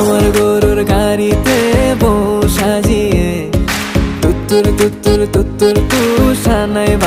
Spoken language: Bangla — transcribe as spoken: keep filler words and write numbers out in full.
আমার গরুর গাড়িতে বউ সাজিয়ে তুত্তুর তুত্তুর তুত্তুর তুষানায়।